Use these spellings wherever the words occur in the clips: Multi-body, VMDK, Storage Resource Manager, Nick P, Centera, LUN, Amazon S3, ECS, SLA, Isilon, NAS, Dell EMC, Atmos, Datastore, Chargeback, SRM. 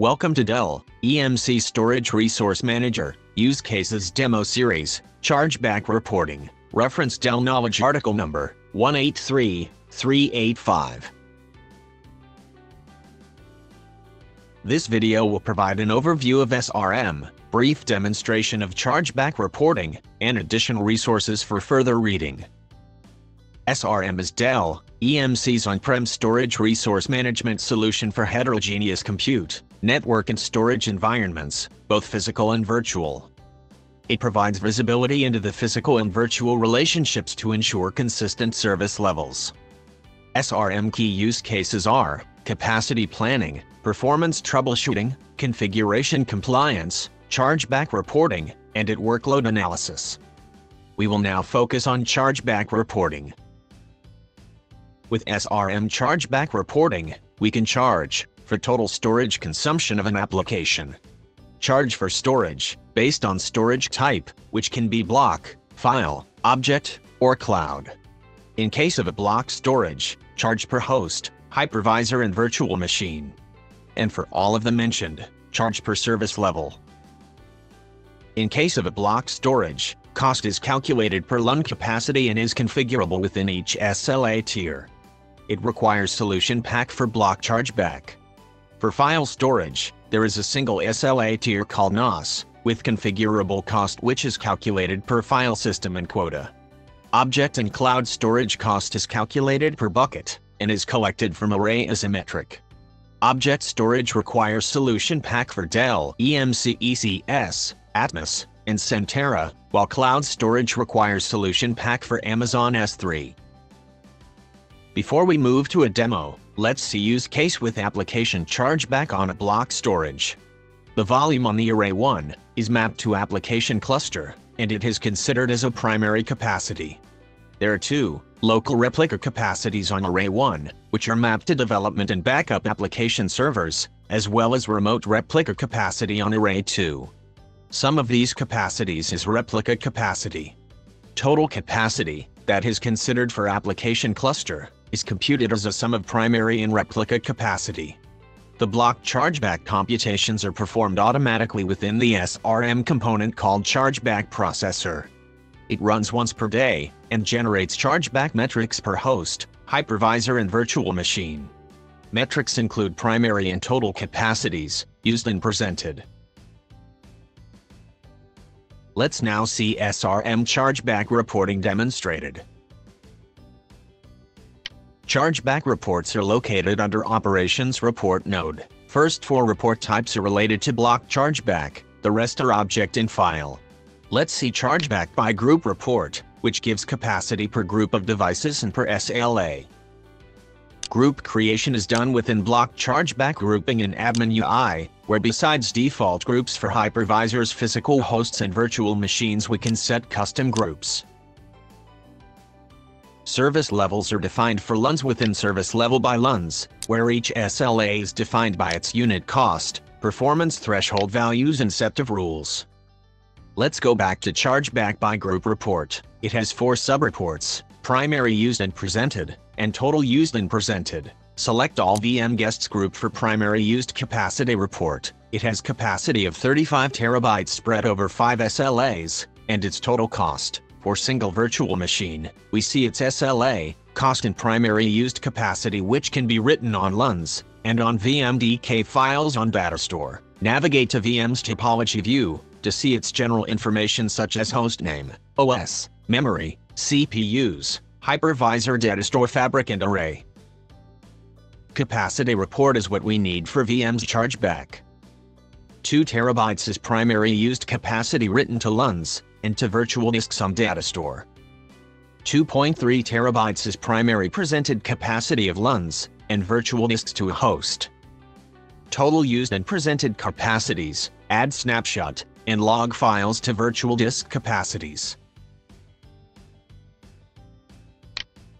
Welcome to Dell EMC Storage Resource Manager Use Cases Demo Series, Chargeback Reporting. Reference Dell Knowledge Article Number 183385. This video will provide an overview of SRM, brief demonstration of chargeback reporting, and additional resources for further reading. SRM is Dell EMC's on-prem storage resource management solution for heterogeneous compute, network and storage environments, both physical and virtual. It provides visibility into the physical and virtual relationships to ensure consistent service levels. SRM key use cases are capacity planning, performance troubleshooting, configuration compliance, chargeback reporting, and workload analysis. We will now focus on chargeback reporting. With SRM chargeback reporting, we can charge for total storage consumption of an application, charge for storage based on storage type, which can be block, file, object, or cloud. In case of a blocked storage, charge per host, hypervisor, and virtual machine. And for all of the mentioned, charge per service level. In case of a blocked storage, cost is calculated per LUN capacity and is configurable within each SLA tier. It requires solution pack for block chargeback. For file storage, there is a single SLA tier called NOS, with configurable cost which is calculated per file system and quota. Object and cloud storage cost is calculated per bucket, and is collected from array as a metric. Object storage requires solution pack for Dell EMC ECS, Atmos, and Centera, while cloud storage requires solution pack for Amazon S3. Before we move to a demo, let's see use case with application chargeback on a block storage. The volume on the array 1 is mapped to application cluster, and it is considered as a primary capacity. There are 2 local replica capacities on array 1, which are mapped to development and backup application servers, as well as remote replica capacity on array 2. Some of these capacities is replica capacity. Total capacity, that is considered for application cluster, is computed as a sum of primary and replica capacity. The block chargeback computations are performed automatically within the SRM component called chargeback processor. It runs once per day, and generates chargeback metrics per host, hypervisor, and virtual machine. Metrics include primary and total capacities, used and presented. Let's now see SRM chargeback reporting demonstrated. Chargeback reports are located under Operations Report node. First 4 report types are related to block chargeback, the rest are object and file. Let's see chargeback by group report, which gives capacity per group of devices and per SLA. Group creation is done within block chargeback grouping in admin UI, where besides default groups for hypervisors, physical hosts, and virtual machines, we can set custom groups. Service levels are defined for LUNs within service level by LUNs, where each SLA is defined by its unit cost, performance threshold values, and set of rules. Let's go back to chargeback by group report. It has 4 subreports: primary used and presented, and total used and presented. Select all VM guests group for primary used capacity report. It has capacity of 35 terabytes spread over 5 SLAs, and its total cost. For single virtual machine, we see its SLA, cost, and primary used capacity, which can be written on LUNs, and on VMDK files on Datastore. Navigate to VM's topology view to see its general information such as hostname, OS, memory, CPUs, hypervisor, Datastore fabric, and array. Capacity report is what we need for VM's chargeback. 2 terabytes is primary used capacity written to LUNs and to virtual disks on Datastore. 2.3 terabytes is primary presented capacity of LUNs and virtual disks to a host. Total used and presented capacities, add snapshot, and log files to virtual disk capacities.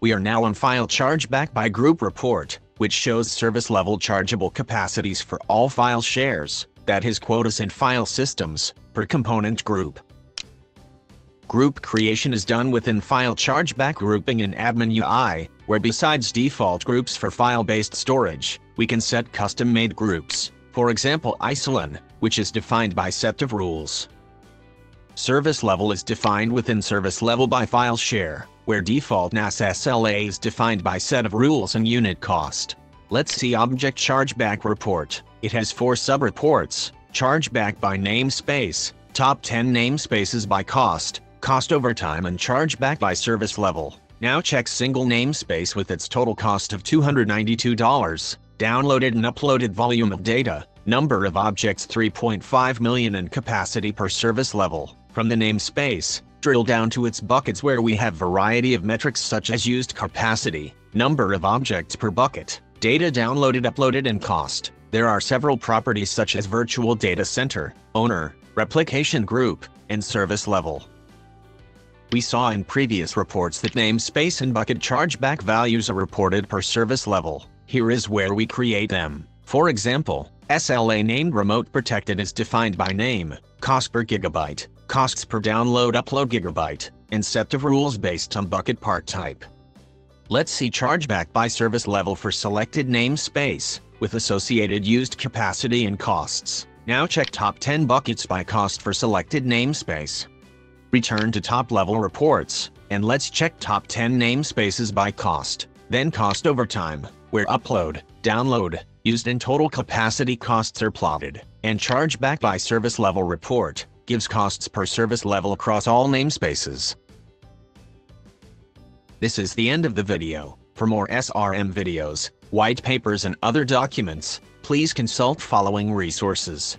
We are now on file chargeback by group report, which shows service level chargeable capacities for all file shares, that is quotas and file systems, per component group. Group creation is done within file chargeback grouping in admin UI, where besides default groups for file-based storage, we can set custom-made groups. For example, Isilon, which is defined by set of rules. Service level is defined within service level by file share, where default NAS SLA is defined by set of rules and unit cost. Let's see object chargeback report. It has 4 sub-reports: chargeback by namespace, top 10 namespaces by cost, cost over time, and chargeback by service level. Now check single namespace with its total cost of $292, downloaded and uploaded volume of data, number of objects 3.5 million, and capacity per service level. From the namespace, drill down to its buckets where we have variety of metrics such as used capacity, number of objects per bucket, data downloaded, uploaded, and cost. There are several properties such as virtual data center, owner, replication group, and service level. We saw in previous reports that namespace and bucket chargeback values are reported per service level. Here is where we create them. For example, SLA named remote protected is defined by name, cost per gigabyte, costs per download upload gigabyte, and set of rules based on bucket part type. Let's see chargeback by service level for selected namespace, with associated used capacity and costs. Now check top 10 buckets by cost for selected namespace. Return to top level reports, and let's check top 10 namespaces by cost, then cost over time, where upload, download, used and total capacity costs are plotted, and chargeback by service level report gives costs per service level across all namespaces. This is the end of the video. For more SRM videos, white papers, and other documents, please consult following resources.